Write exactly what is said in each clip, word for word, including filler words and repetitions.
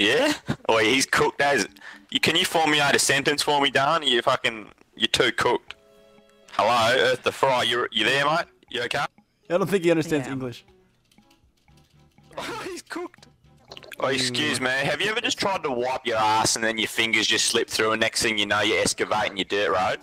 Yeah? Oh, he's cooked as... Can you form me out a sentence for me, darling? You fucking... You're too cooked. Hello, Earth the Fry. You you there, mate? You okay? I don't think he understands yeah. English. Oh, he's cooked. Oh, excuse me. Have you ever just tried to wipe your ass and then your fingers just slip through and next thing you know you're excavating your dirt road?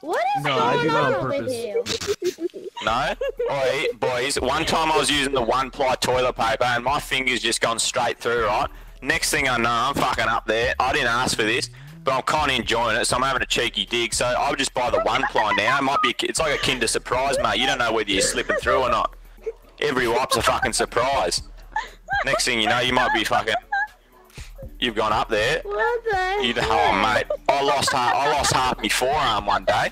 What is no, going I do on, on with you? No? Oi, boys, one time I was using the one-ply toilet paper and my fingers just gone straight through, right? Next thing I know, I'm fucking up there. I didn't ask for this, but I'm kind of enjoying it, so I'm having a cheeky dig. So I'll just buy the one-ply now. It might be, it's like a Kinder Surprise, mate. You don't know whether you're slipping through or not. Every wipe's a fucking surprise. Next thing you know, you might be fucking... You've gone up there. What the you, oh, mate. I lost, half, I lost half my forearm one day.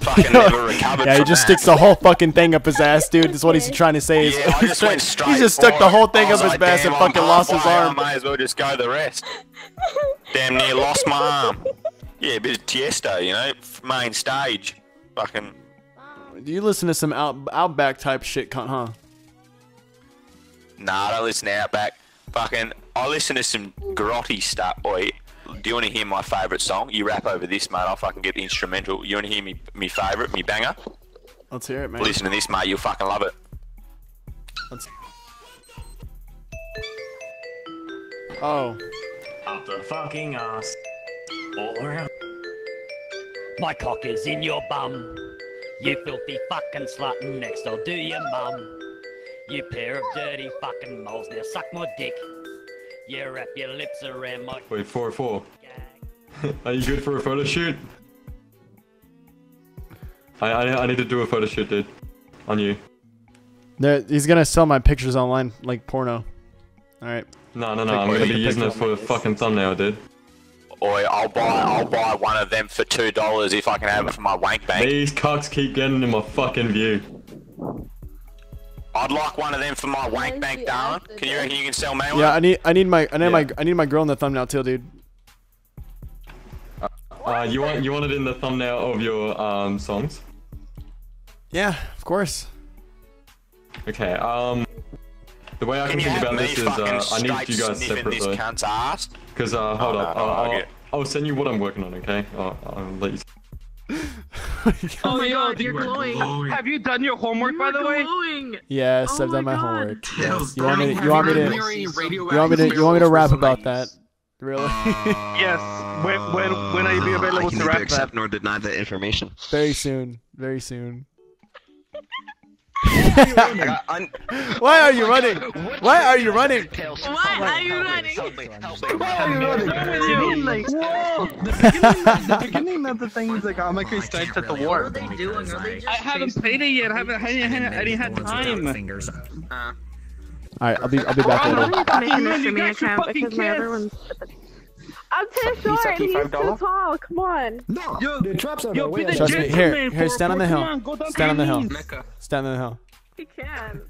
Fucking never recovered. Yeah, he just that. sticks the whole fucking thing up his ass, dude. That's what he's trying to say. Yeah, I just went straight. He just stuck the whole thing up like, his ass and I'm fucking lost his arm. I may as well just go the rest. Damn near lost my arm. Yeah, a bit of Tiesto, you know? Main stage. Fucking... Do you listen to some out Outback type shit, cunt, huh? Nah, I don't listen to Outback. Fucking, I listen to some grotty stuff, boy. Do you want to hear my favourite song? You rap over this, mate. I'll fucking get the instrumental. You want to hear me, me favourite, me banger? Let's hear it, mate. Listen to this, mate. You'll fucking love it. Let's... Oh. Up the fucking ass. All around. My cock is in your bum. You filthy fucking slut, and next I'll do your mum. You pair of dirty fucking moles, now suck my dick. You wrap your lips around my... Wait, four four. Are you good for a photo shoot? I, I I need to do a photo shoot, dude. On you. There, he's gonna sell my pictures online, like porno. Alright. No, no, no, I'm gonna be using it for a fucking thumbnail, dude. Oi, I'll buy, I'll buy one of them for two dollars if I can have it for my wank bank. These cucks keep getting in my fucking view. I'd like one of them for my wank bank, darling. Can you reckon you can sell me one? Yeah, I need, I need my, I need yeah. my, I need my girl in the thumbnail too, dude. Uh, you want, you want it in the thumbnail of your um songs? Yeah, of course. Okay. Um, the way I can, can think about this is, uh, I need you guys separately. Because uh, hold oh, up, no, I'll, I'll, I'll send you what I'm working on. Okay, I'll, I'll let you. Oh my god, you're glowing. glowing. Have you done your homework, you by the way? Glowing. Yes, oh I've done my, my homework. Yes. You want me to, you want me to, you want me to, you want me to rap about that? Really? Uh, yes. When, when, when are you be available I can to rap accept that? Nor deny that information. Very soon. Very soon. Why are you running? Why are you running? Why are you running? Why are you running? The beginning of the thing is like, I'm like, we start at the war. I haven't played it yet. I haven't had time. Alright, I'll be I'll be back later. I'm too short, and he's too tall, come on. No, yo, dude, traps are yo, the trust me, here, here, stand on the hill. Stand on the hill. Stand on the hill. He can.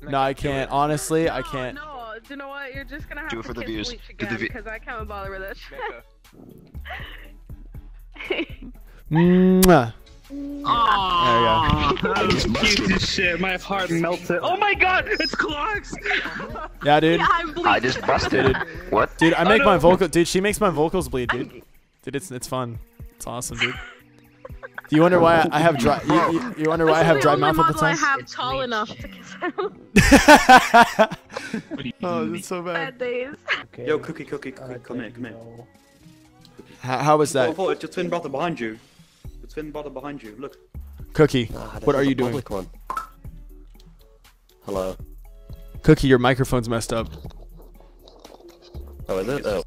No, I can't. Honestly, no, I can't. No, do you know what? You're just gonna have do it to for the views. Because I can't bother with this. Mwah. Oh, there you go. Cute as shit. My heart melted. Oh my god, it's clocks. Yeah, dude. Yeah, I just busted it. What? Dude, I make oh, no. my vocal. Dude, she makes my vocals bleed, dude. Dude, it's it's fun. It's awesome, dude. Do you wonder why I have dry? You, you, you wonder why I have dry mouth all the time? I have tall enough to kiss him. Oh, that's so bad. Bad okay. Yo, cookie, cookie, cookie, uh, come here, come here. How, how was that? Oh, it's your twin brother behind you. Twin brother behind you. Look. Cookie, ah, what are you doing? One. Hello. Cookie, your microphone's messed up. Oh, is it? Oh.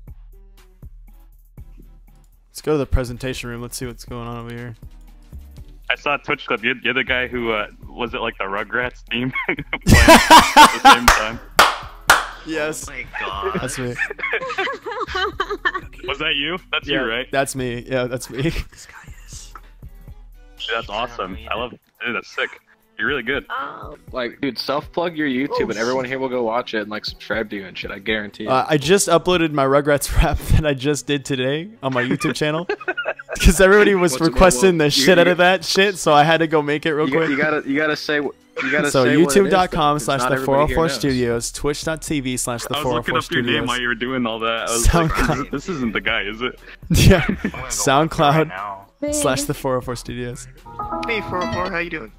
Let's go to the presentation room. Let's see what's going on over here. I saw a Twitch clip. You're, you're the guy who uh, was it like the Rugrats theme at the same time. Yes. Oh my god. That's me. Was that you? That's yeah, you, right? That's me. Yeah, that's me. This guy is. Dude, that's awesome. I love it. Dude, that's sick. You're really good. Oh. Like, dude, self-plug your YouTube oh, and everyone here will go watch it and, like, subscribe to you and shit. I guarantee it. Uh, I just uploaded my Rugrats rap that I just did today on my YouTube channel. Because everybody was What's requesting the, the shit you, out of that shit, so I had to go make it real you, quick. You gotta, you gotta say... You so youtube dot com slash the four oh four studios, twitch dot t v slash the four oh four studios. I was looking up your name while you were doing all that. I was SoundCloud. Like, this isn't the guy, is it? Yeah. SoundCloud slash the four oh four studios. Hey, four oh four, how you doing?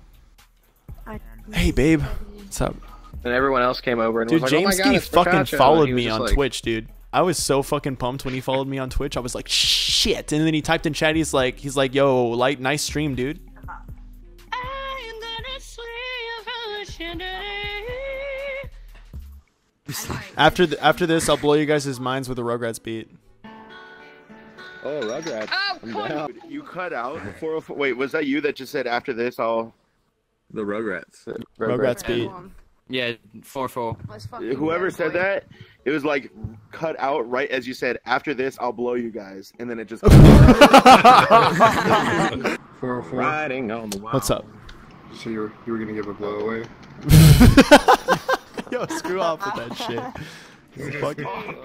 Hey, babe. What's up? And everyone else came over and dude, was like, James oh my God, it's fucking Chacha. Followed me on like... Twitch, dude. I was so fucking pumped when he followed me on Twitch. I was like, shit. And then he typed in chat. He's like, he's like, yo, like, nice stream, dude. After the, after this, I'll blow you guys' minds with a Rugrats beat. Oh, Rugrats! Oh, dude, you cut out. four oh four. Wait, was that you that just said after this? I'll the Rugrats. Rugrats, Rugrats beat. Yeah, four four. Whoever said that, it was like cut out right as you said. After this, I'll blow you guys, and then it just. four oh four. Riding on the wild. What's up? So you were, you were gonna give a blow away? Yo, screw off with that shit. Fuck,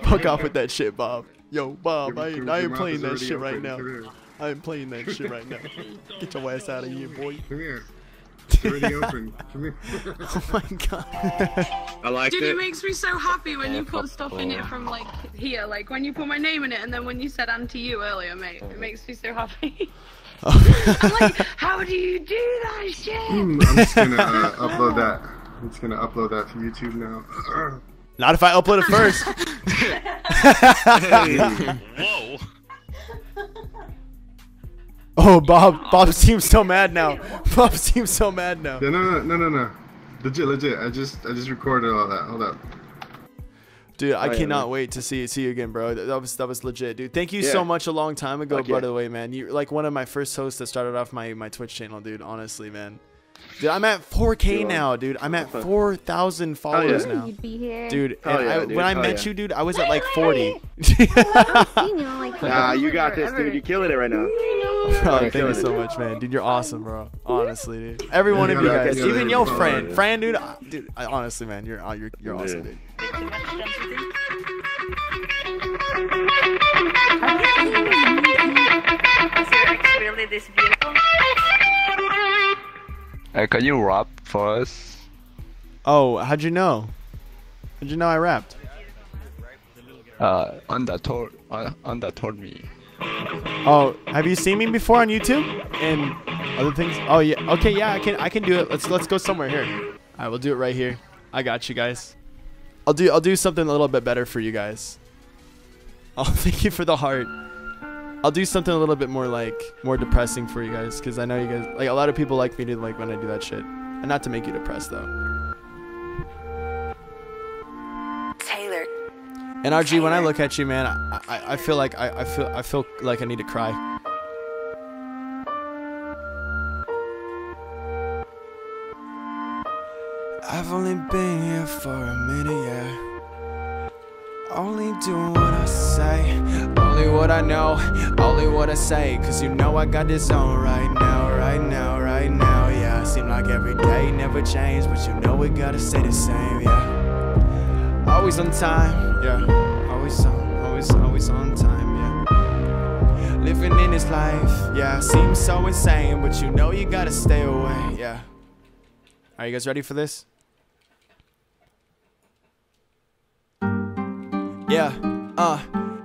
fuck off with that shit, Bob. Yo, Bob, I ain't, I ain't playing that shit right now. I ain't playing that shit right now. Get your ass out of here, boy. Come here. It's already open. Come here. Oh my God. I like it. Dude, it makes me so happy when you put stuff in it from like here, like when you put my name in it, and then when you said "anti you" earlier, mate, it makes me so happy. I'm like, how do you do that shit? I'm just gonna uh, upload that. I'm just gonna upload that to YouTube now. Not if I upload it first. Whoa. Oh, Bob. Bob seems so mad now. Bob seems so mad now. Yeah, no, no, no, no, no. Legit, legit. I just, I just recorded all that. Hold up. Dude, I oh, cannot yeah, wait to see see you again, bro. That was that was legit, dude. Thank you yeah. so much a long time ago, by the way, man. You're like one of my first hosts that started off my my Twitch channel, dude. Honestly, man. Dude, I'm at four K now, dude. I'm at four thousand followers oh, yeah. now, dude. And oh, yeah, dude. I, when I oh, met yeah. you, dude, I was at like forty. Nah, you got this, dude. You're killing it right now. Bro, thank you so much, man. Dude, you're awesome, bro. Honestly, dude. Every one of you guys, even your friend, friend, dude. I, dude, I, honestly, man, you're you're you're awesome, dude. Uh, can you rap for us? Oh, how'd you know? How'd you know I rapped? Uh, Anda told, uh, Anda told me. Oh, have you seen me before on YouTube and other things? Oh yeah, okay, yeah, I can, I can do it. Let's let's go somewhere here. All right, we'll do it right here. I got you guys. I'll do, I'll do something a little bit better for you guys. Oh, thank you for the heart. I'll do something a little bit more like more depressing for you guys, because I know you guys like a lot of people like me to like when I do that shit, and not to make you depressed though. Taylor. N R G, when I look at you, man, I I, I feel like I, I feel I feel like I need to cry. I've only been here for a minute, yeah. Only do what I say, only what I know, only what I say. Cause you know I got this on right now, right now, right now, yeah. Seem like every day never changed, but you know we gotta stay the same, yeah. Always on time, yeah. Always on, always, always on time, yeah. Living in this life, yeah. Seems so insane, but you know you gotta stay away, yeah. Are you guys ready for this? Yeah, uh,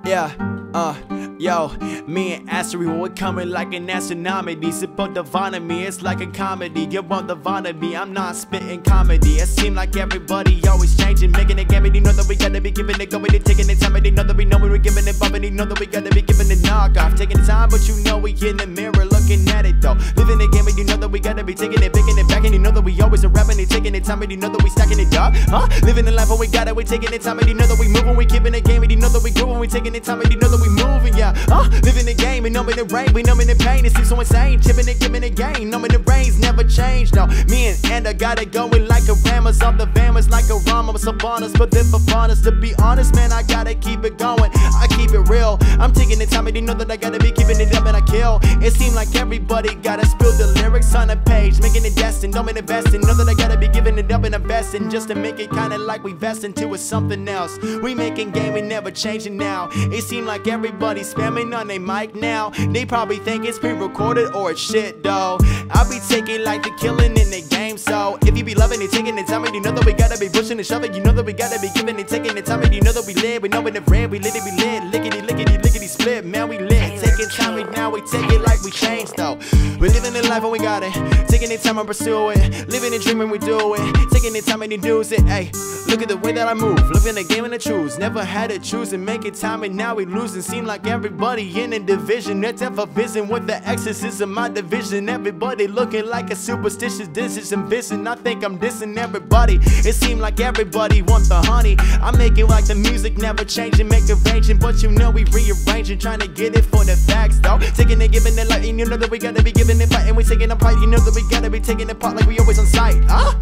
yeah, uh, yo. Me and Astrid, we're coming like an astronomy. Sip on the vanity, it's like a comedy. You want the vanity, I'm not spitting comedy. It seems like everybody always changing, making it gamut. They know that we gotta be giving it, going and taking it time. They know that we know we were giving it, bumping. They know that we gotta be giving it knockoff. Taking the time, but you know we in the mirror looking at it though. Living the game, and you know that we gotta be taking it, picking it back. And you know that we always are rapping it, taking it time. And you know that we stacking it up, huh? Living the life, but we got it, we taking it time. And you know that we moving, we keeping the game. And you know that we growing, we taking it time. And you know that we moving, yeah, huh? Living the game and numbing the rain, we numbing the pain. It seems so insane, chipping and giving it gain. Numbing the brains never change, no. Me and Anda got it going like a rammers off the vammers, like a rama upon us, but then upon us. To be honest, man, I gotta keep it going. I keep it real. I'm taking the the time, I didn't know that I gotta be keeping it up and I kill. It seemed like everybody gotta spill the lyrics on a page, making it destined, don't mean investing. Know that I gotta be giving it up and investing, just to make it kinda like we vest into it's something else. We making game and never changing now. It seemed like everybody spamming on their mic now. They probably think it's pre-recorded or it's shit though. I be taking like the killing in the game, so if you be loving it, taking the time, and you know that we gotta be pushing and shoving, you know that we gotta be giving it, taking the time, and you know that we live, we know in the red, we lit it, we lit, lickety, lickety, lickety, split, man, we lit, taking time, and now we take it like we changed though. We're living the life when we got it, taking the time and pursue it, living and dreaming we do it, taking the time and use it, ayy. Look at the way that I move, living the game and I choose, never had to choose and make it time, and now we losing. Seem like everybody in the division, that's ever vision with the exorcism, my division, everybody looking like a superstitious, this is ambition, I think I'm dissing everybody. It seemed like everybody wants the honey, I'm making like the music never changing, make it ranging, but you know we rearranging, trying to get it for the facts though, taking and giving it light, and you know that we gotta be giving it fight, and we taking a fight, you know that we gotta be taking it part like we always on sight, huh?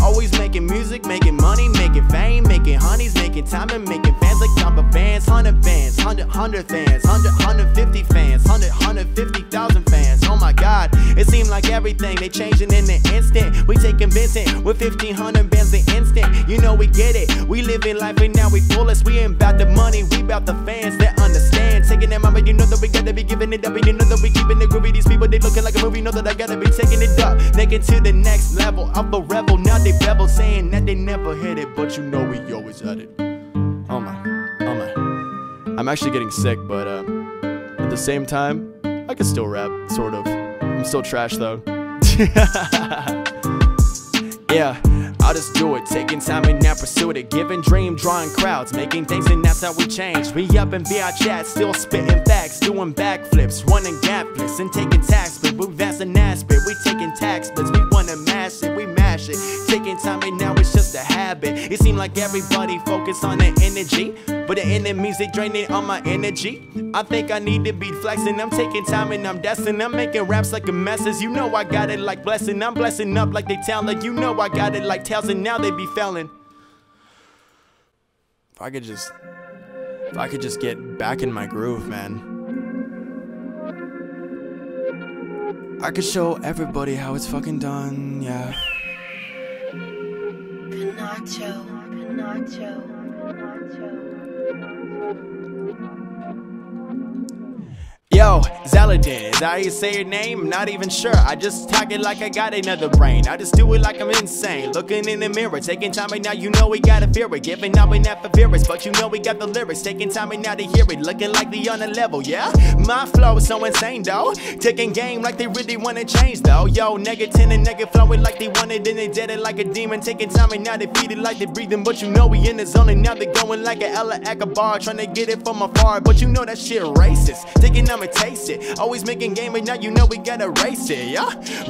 Always making music, making money, making fame, making honeys, making time and making fans like Jamba fans, hundred fans, hundred, hundred fans, hundred, hundred fifty fans, hundred, hundred fifty thousand fans. Oh my God, it seemed like everything they changing in an instant. We taking Vincent with fifteen hundred bands an instant. You know we get it, we living life and now we fullest. We ain't about the money, we about the fans that understand. Taking that mama, you know that we gotta be giving it up, and you know that we keeping it groovy. These people they looking like a movie, know that I gotta be taking it up, taking to the next level. I'm a rebel now. They bevel saying that they never hit it, but you know we always at it. Oh my, oh my. I'm actually getting sick, but uh, at the same time, I can still rap, sort of. I'm still trash though. Yeah. I'll just do it, taking time and now pursue it, a given dream, drawing crowds, making things, and that's how we change. We up in V R Chat, still spitting facts, doing backflips, running gapless, and taking tax split. We that's an aspect, we taking tax splits, we wanna mash it, we mash it. Taking time and now it's just a habit. It seemed like everybody focused on their energy, but the enemies they draining on my energy. I think I need to be flexing. I'm taking time and I'm destined. I'm making raps like a message. You know I got it like blessing. I'm blessing up like they talent. You know I got it like tails, and now they be failing. If I could just, if I could just get back in my groove, man. I could show everybody how it's fucking done, yeah. Pinacho, Pinacho. Yo, Zaladin, is that how you say your name? I'm not even sure, I just talk it like I got another brain. I just do it like I'm insane, looking in the mirror, taking time and now you know we gotta fear it. Giving up and that for viewers, but you know we got the lyrics. Taking time and now to hear it, looking like they on a level, yeah? My flow is so insane though, taking game like they really wanna change though. Yo, negative and negative flowing like they wanted and they did it like a demon. Taking time and now they feed it like they breathing, but you know we in the zone and now they going like a Ella Akbar. Trying to get it from afar, but you know that shit racist. Taking time taste it, always making game and now you know we gotta race it, yeah?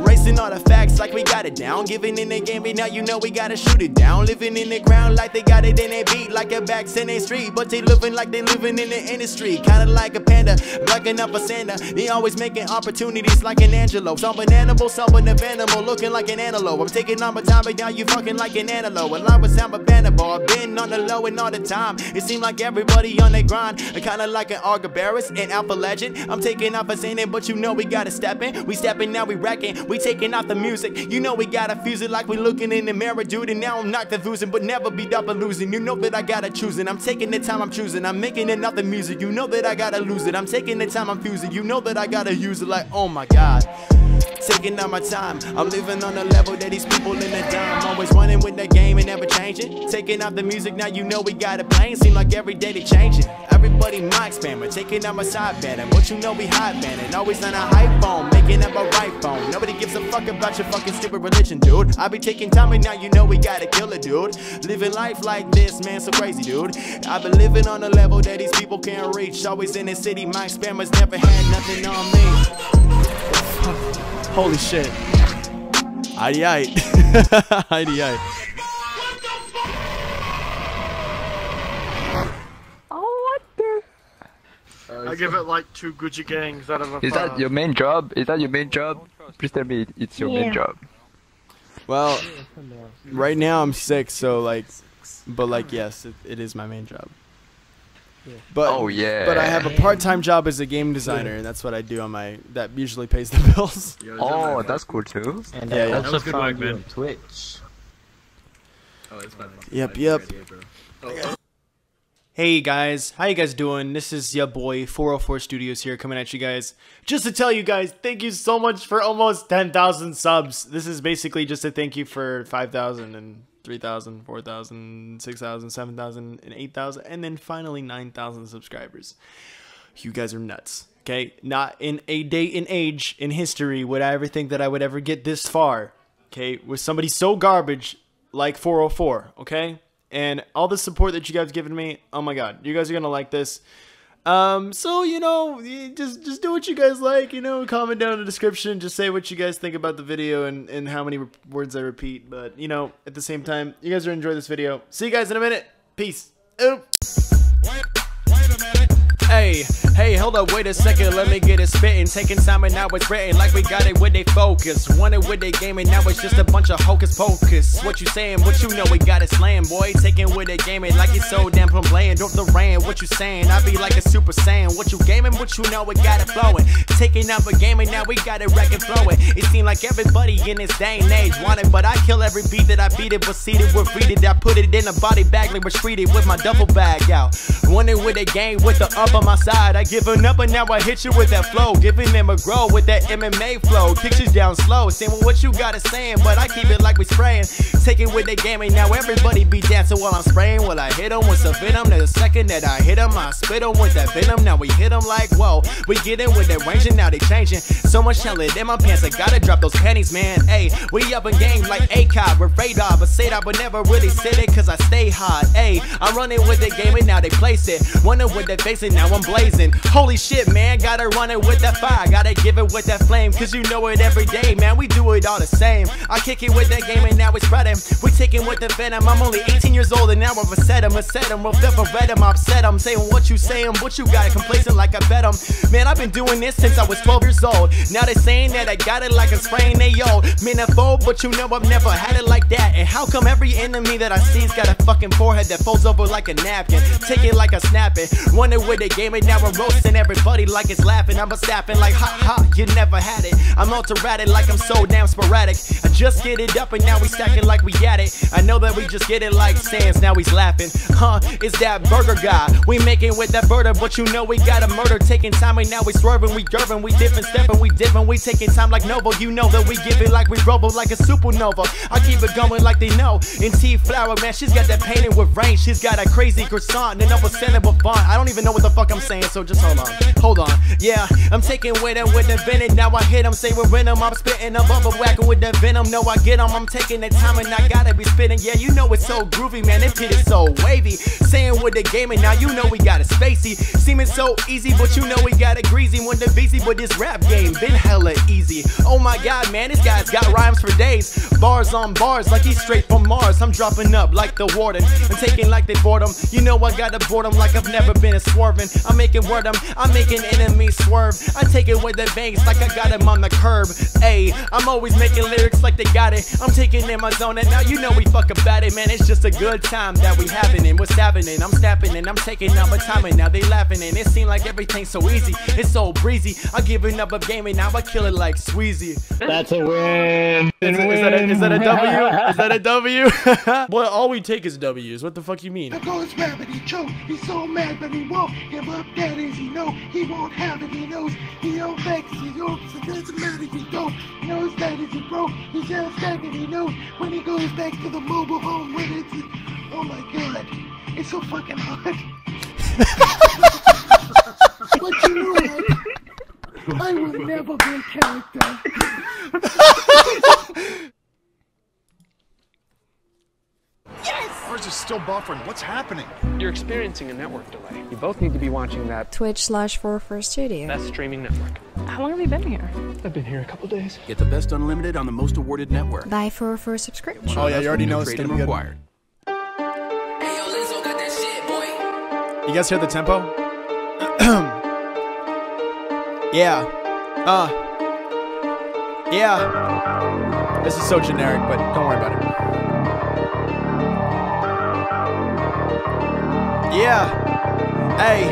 Racing all the facts like we got it down, giving in the game and now you know we gotta shoot it down. Living in the ground like they got it in their beat, like a backs in their street, but they living like they living in the industry. Kinda like a panda, blocking up a Santa. They always making opportunities like an antelope. Some an animal, some an animal, looking like an antelope. I'm taking on my time and now you fucking like an antelope. And I was I'm a bannerball, I've been on the low and all the time. It seemed like everybody on their grind, kinda like an Argabarus, an Alpha Legend. I'm taking off a singing, but you know we gotta step in. We stepping, now we racking. We taking off the music. You know we gotta fuse it like we looking in the mirror, dude. And now I'm not confusing, but never be double losing. You know that I gotta choose it. I'm taking the time I'm choosing. I'm making enough of music. You know that I gotta lose it. I'm taking the time I'm fusing. You know that I gotta use it like, oh my God. Taking out my time, I'm living on a level that these people in the dime. Always running with the game and never changing. Taking out the music, now you know we got it playing. Seem like every day they changing. Everybody mic spammer, taking out my side banner. But you know we hot banning, always on a hype phone, making up a right phone. Nobody gives a fuck about your fucking stupid religion, dude. I be taking time and now you know we gotta kill it, dude. Living life like this, man, so crazy, dude. I been living on a level that these people can't reach. Always in the city, mic spammers never had nothing on me. Holy shit. Aye, aye. Aye, aye. Oh, what the? I give it like two Gucci gangs out of a. Is fire. That your main job? Is that your main job? Please tell me it's your yeah. main job. Well, right now I'm sick, so like, but like, yes, it, it is my main job. But, oh yeah. But I have a part-time job as a game designer, yeah. and that's what I do on my. That usually pays the bills. Yo, oh, that that's cool too. And yeah, yeah. also good work, man. Twitch. Oh, it's fun. Yep, yep. Oh. Hey guys, how you guys doing? This is your boy four oh four Studios here, coming at you guys just to tell you guys thank you so much for almost ten thousand subs. This is basically just a thank you for five thousand and three thousand, four thousand, six thousand, seven thousand, and eight thousand, and then finally nine thousand subscribers. You guys are nuts, okay? Not in a day and age in history would I ever think that I would ever get this far, okay? With somebody so garbage like four oh four, okay? And all the support that you guys given me, oh my god, you guys are going to like this. Um, so, you know, just just do what you guys like, you know, comment down in the description, just say what you guys think about the video and, and how many words I repeat, but, you know, at the same time, you guys are enjoying this video. See you guys in a minute. Peace. Oops. Hey, hey, hold up, wait a second, let me get it spittin'. Taking time and now it's written, like we got it with they focus. Wanted with they game and now it's just a bunch of hocus pocus. What you saying, but you know we got it slam, boy. Taking with they game and like it's so damn playing. Drop the rain, what you saying, I be like a super saiyan. What you gaming, what you know we got it flowing. Taking up a game and now we got it wrecking flowing. It seem like everybody in this day and age wanted, but I kill every beat that I beat it, was seated, was readed. I put it in a body bag, like retreated with my duffel bag out. Wanted with a game with the up on my side, I giving up and now I hit you with that flow. Giving them a grow with that M M A flow. Pictures down slow, saying well, what you gotta saying, but I keep it like we spraying. Taking with the game and now everybody be dancing while I'm spraying. Well I hit them with some venom, the second that I hit them I spit them with that venom. Now we hit them like whoa, we get in with that range and now they changing. So much talent in my pants, I gotta drop those panties man. Ayy, we up in game like A C O B, with radar, but say that but never really said it cause I stay hot. Ayy, I'm running with the game and now they place it. Wonder with that face and now I'm blazing. Holy shit man, gotta run it with that fire, gotta give it with that flame, cause you know it every day man, we do it all the same. I kick it with that game and now it's spreading. We taking with the venom, I'm only eighteen years old and now I've upset him, upset him, I've read him, upset him, saying what you saying, what you got, complacent like I bet him. Man I've been doing this since I was twelve years old, now they saying that I got it like I'm spraying they old. Manifold, but you know I've never had it like that, and how come every enemy that I see's got a fucking forehead that folds over like a napkin, take it like I snap it, run it with the game and now I'm roasting everybody like it's laughing. I'm a snapping like ha ha, you never had it. I'm altered like I'm so damn sporadic. I just get it up and now we stacking like we at it. I know that we just get it like Sans, now he's laughing. Huh, it's that burger guy. We making with that burger, but you know we got a murder. Taking time and now we swerving, we derving, we different stepping, we different. We taking time like Novo, you know that we give it like we robo like a supernova. I keep it going like they know. In T Flower, man, she's got that painted with rain. She's got a crazy croissant and up a standard with font. I don't even know what the fuck I'm saying, so just hold on, hold on, yeah, I'm taking with it with the venom, now I hit him, say we're venom, I'm spitting above a whacker with that venom, no I get him, I'm taking the time and I gotta be spitting, yeah, you know it's so groovy, man, it pit is so wavy, saying with the game and now you know we got it spacey, seeming so easy, but you know we got it greasy, when the busy, but this rap game been hella easy, oh my god, man, this guy's got rhymes for days, bars on bars, like he's straight from Mars, I'm dropping up like the warden, I'm taking like they boredom, you know I gotta boredom like I've never been a swerving, I'm making word I'm, I'm making enemies swerve. I take it with the bangs like I got him on the curb. Ayy, I'm always making lyrics like they got it. I'm taking in my zone and now you know we fuck about it, man. It's just a good time that we having and what's happening. I'm snapping and I'm taking out my time and now they laughing and it seems like everything's so easy. It's so breezy. I'm giving up a game and now I kill it like Sweezy. That's a win. Is, win. Is, that, a, is that a W? Is that a W? Boy, all we take is W's. What the fuck you mean? That goes mad but he choke. He's so mad but he won't give up. That is, he know he won't have it. He knows he don't vex. He don't. It doesn't matter if he don't. He knows that if he broke, he just that if he knows when he goes back to the mobile home. When it's oh my god, it's so fucking hard. But you know what? I will never be a character. Ours is still buffering. What's happening? You're experiencing a network delay. You both need to be watching that Twitch slash four oh four Studios. That's streaming network. How long have you been here? I've been here a couple days. Get the best unlimited on the most awarded network. Buy four oh four subscription. Oh yeah, you already know it's gonna be required. You guys hear the tempo? Yeah. Uh. Yeah. This is so generic, but don't worry about it. Yeah, Hey,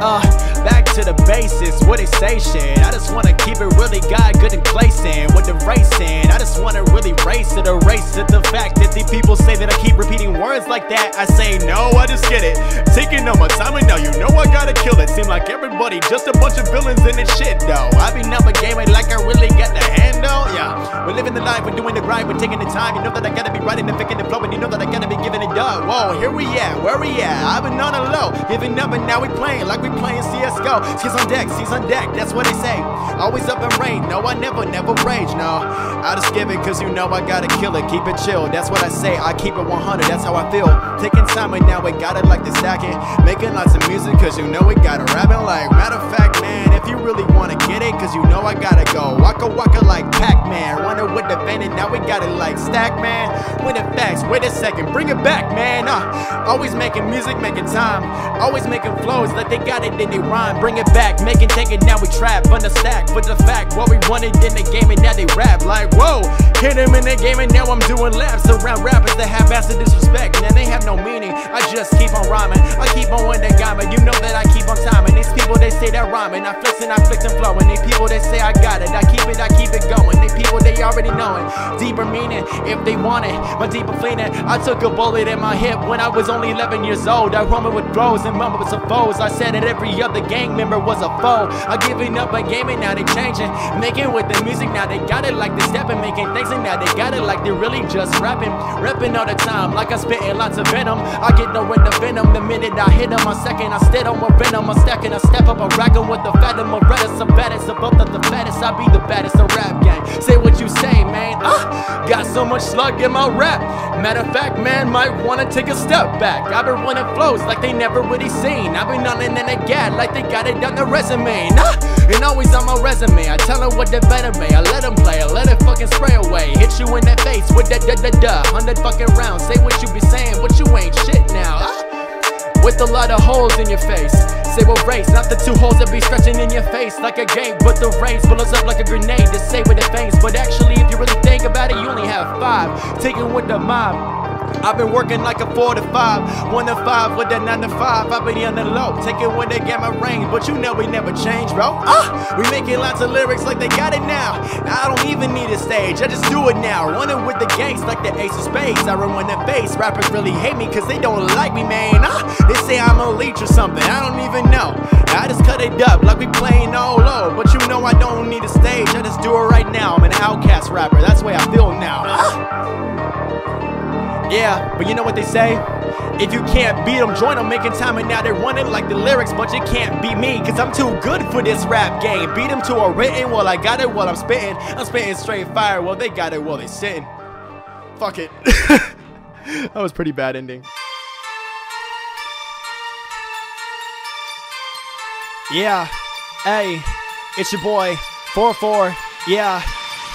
uh, back to the basics, what it say shit. I just wanna keep it really God good and placing with the racing. I just wanna really race it, erase it. The fact that the people say that I keep repeating words like that, I say no, I just get it. Taking up my time and now you know I gotta kill it. Seem like everybody just a bunch of villains in this shit though. I be never gaming like I really got the handle, yeah. We're living the life, we're doing the grind, we're taking the time. You know that I gotta be writing and picking the flow, and you know that I gotta be giving it up. Whoa, here we at, where we at? I've been on a low, giving up and now we playing like we playing C S G O. Skis on deck, skis on deck, that's what they say. Always up in rain, no I never, never rage, no. I just give it cause you know I gotta kill it, keep it chill. That's what I say, I keep it one hundred, that's how I feel. Taking time and now we got it like the stacking. Making lots of music cause you know we got it rapping like. Matter of fact man, if you really wanna get it cause you know I gotta go. Waka waka like Pac-Man, running with the band and now we got it like Stack Man. With the facts, wait a second, bring it back man. Uh, always making music, making time. Always making flows like they got it in they rhyme. Bring it back, make it, take it, now we trap on the stack. But the fact, what we wanted in the game and now they rap. Like whoa, hit him in the game and now I'm doing laps around rappers that have massive disrespect. Man, they have no meaning, I just keep on rhyming. I keep on winning the gamut, you know that I keep on timing. These people, they say they're rhyming, I flex and I flex and flowing. These people, they say I got it, I keep it, I keep it going. These people, they already knowing, deeper meaning, if they want it, my deeper cleaning. I took a bullet in my hip when I was only eleven years old. I rumbled with blows and mumbled with some foes. I said that every other gang member was a foe. I giving up my game and now they changing, making with the music, now they got it like they stepping, making things and now they got it like they really just rapping. Rapping all the time like I spitting lots of venom. I get no end of venom the minute I hit them. A second I stead on my venom, I stacking, I step up, I rack them with the fathom. I'm red as a baddest, above the, the fattest. I be the baddest, a rap gang. Say what you say man, ah, got so much slug in my rap. Matter of fact man, might wanna take a step back. I've been running flows like they never really seen. I've been on it and again like they got it on the resume, nah. And always on my resume, I tell them what they better me. I let them play, I let it fucking spray away. Hit you in that face with that da da da. Hundred fucking rounds, say what you be saying, but you ain't shit now, ah. With a lot of holes in your face, say what race, not the two holes that be stretching in your face like a gate, but the rain blows up like a grenade to say with it bangs. But actually if you really think about it, you only have five. Taking with the mob, I've been working like a four to five, one to five with that nine to five. I've been on the low, taking when they get my range, but you know we never change bro, ah! We making lots of lyrics like they got it now. I don't even need a stage, I just do it now. Running with the gangs like the ace of spades. I run the face, rappers really hate me cause they don't like me man, ah! They say I'm a leech or something, I don't even know. I just cut it up like we playing all low, but you know I don't need a stage, I just do it right now. I'm an outcast rapper, that's the way I feel now, ah! Yeah, but you know what they say? If you can't beat them, join them, making time and now they run it like the lyrics, but you can't beat me cause I'm too good for this rap game. Beat them to a written, well I got it while I'm spitting. I'm spitting straight fire, well they got it while they sitting. Fuck it. That was pretty bad ending. Yeah, hey, it's your boy, four oh four, yeah.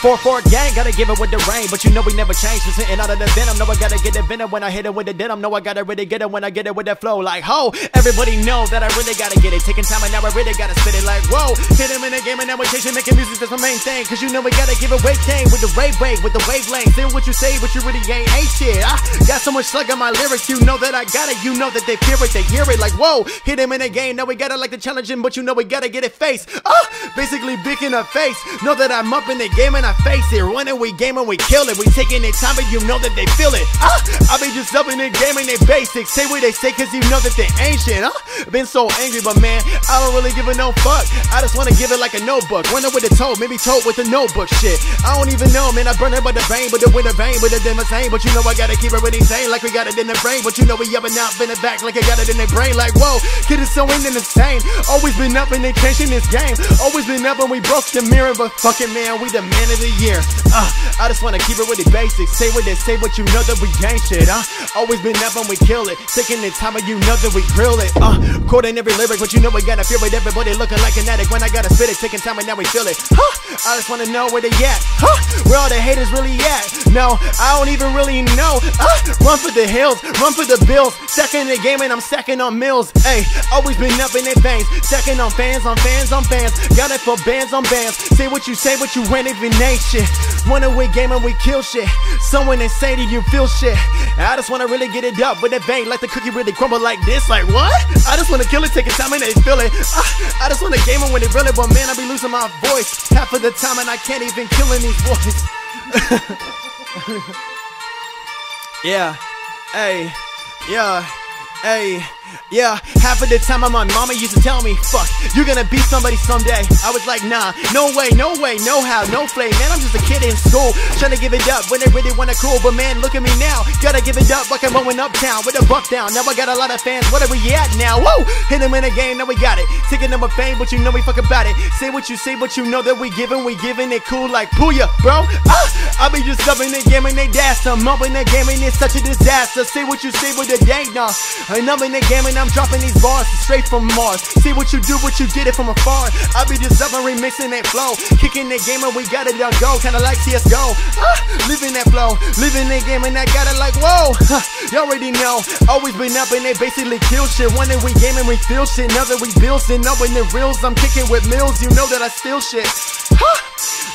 four four gang, gotta give it with the rain, but you know we never change. Just hitting out of the venom, know I gotta get the venom when I hit it with the denim. Know I gotta really get it when I get it with that flow. Like ho, everybody know that I really gotta get it. Taking time and now I really gotta spit it. Like whoa, hit him in the game and now we're chasing, making music, that's my main thing. Cause you know we gotta give it weight game with the wave wave, with the wavelength. Say what you say, but you really ain't ain't shit. I got so much slug on my lyrics, you know that I got it. You know that they fear it, they hear it. Like whoa, hit him in the game, now we gotta like the challenging, but you know we gotta get it face. Ah, basically big in the face. Know that I'm up in the game and I face it, running we game and we kill it. We taking their time but you know that they feel it, ah! I be just up in the game and they basics. Say what they say cause you know that they ancient, huh? Been so angry but man, I don't really give a no fuck. I just wanna give it like a notebook. Running with a toe, maybe toe with a notebook shit. I don't even know man, I burn it by the vein, but the winter vein, but the dimmer same. But you know I gotta keep it really sane, like we got it in the brain. But you know we up and out, been it back like I got it in their brain. Like whoa, kid is so in the same. Always been up and they changing this game. Always been up and we broke the mirror, but fucking man, we the man of the year. Uh, I just wanna keep it with the basics. Say what they say, but you know that we gang shit, huh? Always been up and we kill it. Taking the time but you know that we grill it, uh. Quoting every lyric, but you know we gotta feel it. Everybody looking like an addict when I gotta spit it. Taking time and now we feel it, huh? I just wanna know where they at, huh? Where all the haters really at? No, I don't even really know, uh. Run for the hills, run for the bills. Second in the game and I'm second on mills. Hey, always been up in their veins. Second on fans, on fans, on fans. Got it for bands, on bands. Say what you say, but you ain't even know. dominate shit. Wanna win game and we kill shit. Someone insane and you feel shit. I just wanna really get it up with that bang, like the cookie really crumble like this, like what? I just wanna kill it, take it time and they feel it. I, I just wanna game it when it really, but man, I be losing my voice half of the time and I can't even kill any voice. Yeah, hey, yeah, hey. Yeah, half of the time my mama used to tell me, fuck, you're gonna be somebody someday. I was like, nah, no way, no way, no how, no flame. Man, I'm just a kid in school, trying to give it up when they really wanna cool. But man, look at me now, gotta give it up like I'm going uptown with a bump down. Now I got a lot of fans, what are we at now? Woo! Hit them in a game, now we got it. Taking them a fame, but you know we fuck about it. Say what you say, but you know that we giving, we giving it cool like Puya, bro. Ah, I be just loving the game and they dash them up in the game and it's such a disaster. Say what you say with the dang, nah, and I'm in the game and I'm dropping these bars straight from Mars. See what you do, but you did it from afar. I be just up and remixing that flow, kicking that game and we got it, y'all go. Kinda like C S G O, ah, living that flow, living that game and I got it like whoa, huh, y'all already know. Always been up and they basically kill shit. One that we game and we feel shit, now that we building up in the reels, I'm kicking with mills, you know that I steal shit. Huh.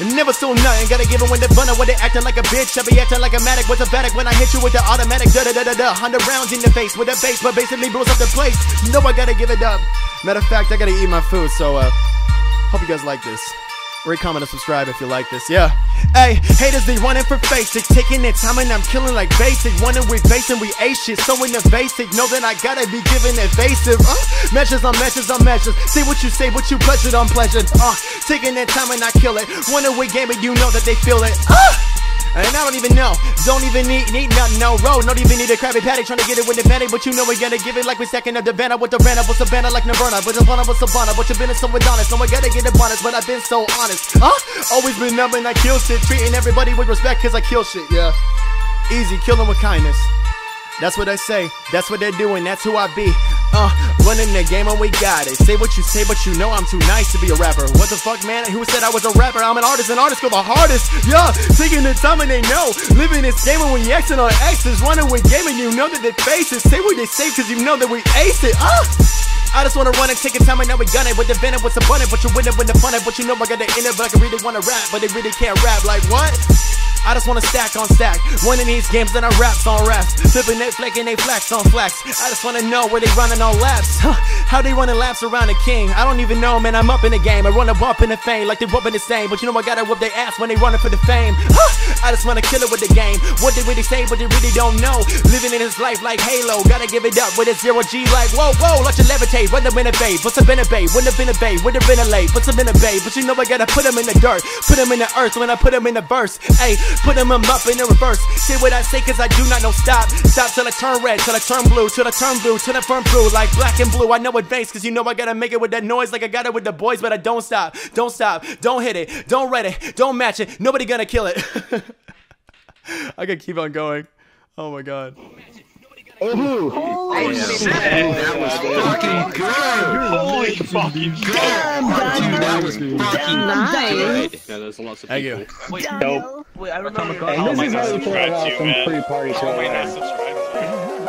Never stole nothing, gotta give it when they're bunna, when they acting like a bitch. I be acting like a matic, what's a matic when I hit you with the automatic, da da da da da. Hundred rounds in the face with a bass, but basically blows up the place. No, I gotta give it up. Matter of fact, I gotta eat my food, so uh, hope you guys like this. Rate, comment, and subscribe if you like this, yeah. Hey, haters be running for basic, taking their time and I'm killing like basic. Wanting we facing, we ace shit, so in the basic. Know that I gotta be giving evasive, uh measures on measures on measures. Say what you say, what you pleasured on pleasure, uh taking their time and I kill it. Wanting we game it, you know that they feel it, uh and I don't even know, don't even need, need nothing, no road. Don't even need a Krabby Patty, trying to get it with the Patty. But you know we gotta give it like we second up the banner. With the banner, with the banner like Nirvana. With the banner, with the banner, but you've been so honest. No, I gotta get it honest, but I've been so honest. Huh? Always been numb and I kill shit. Treating everybody with respect cause I kill shit, yeah. Easy, kill them with kindness. That's what I say, that's what they're doing, that's who I be. Uh, running the game and we got it. Say what you say, but you know I'm too nice to be a rapper. What the fuck, man? Who said I was a rapper? I'm an artist, and artists go the hardest. Yeah, taking the time and they know. Living this game and we exit on exes. Running with gaming, you know that they face it. Say what they say, cause you know that we ace it. Uh, I just wanna run and take a time and now we gun it. With the venom, what's abundant, but you win it with the fun it. But you know I gotta end it, but I can really wanna rap, but they really can't rap. Like what? I just wanna stack on stack, winning these games and I raps on raps, flipping they flick and they flax on flax. I just wanna know where they running on laps, huh, how they running laps around the king. I don't even know, man, I'm up in the game. I wanna bump in the fame like they bumping the same, but you know I gotta whoop their ass when they running for the fame. Huh, I just wanna kill it with the game, what they really say but they really don't know. Living in this life like Halo, gotta give it up with a zero G like whoa whoa. Let you levitate, run up in a bay, what's up in a bay, wouldn't have been a bay, wouldn't have been a late, what's up in a bay. But you know I gotta put them in the dirt, put them in the earth when I put them in the verse. Hey, put them up in the reverse. Say what I say cause I do not know stop. Stop till I turn red, till I turn blue, till I turn blue, till I turn blue. Like black and blue, I know it bangs cause you know I gotta make it with that noise. Like I got it with the boys, but I don't stop. Don't stop, don't hit it, don't read it, don't match it. Nobody gonna kill it. I can keep on going. Oh my god. Oh, holy shit. That was fucking good. Holy fucking good. Damn, dude, that was fucking nice. Good. Yeah, there's lots of people. Thank you. Wait, nope. Wait, I remember. Hey, oh, this is how we play about some pre-party show. Oh, wait, I subscribed to you.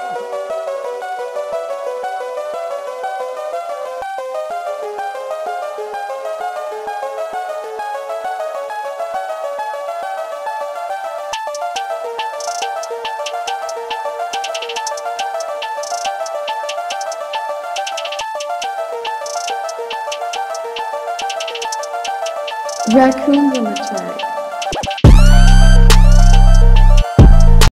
Raccoons on the track.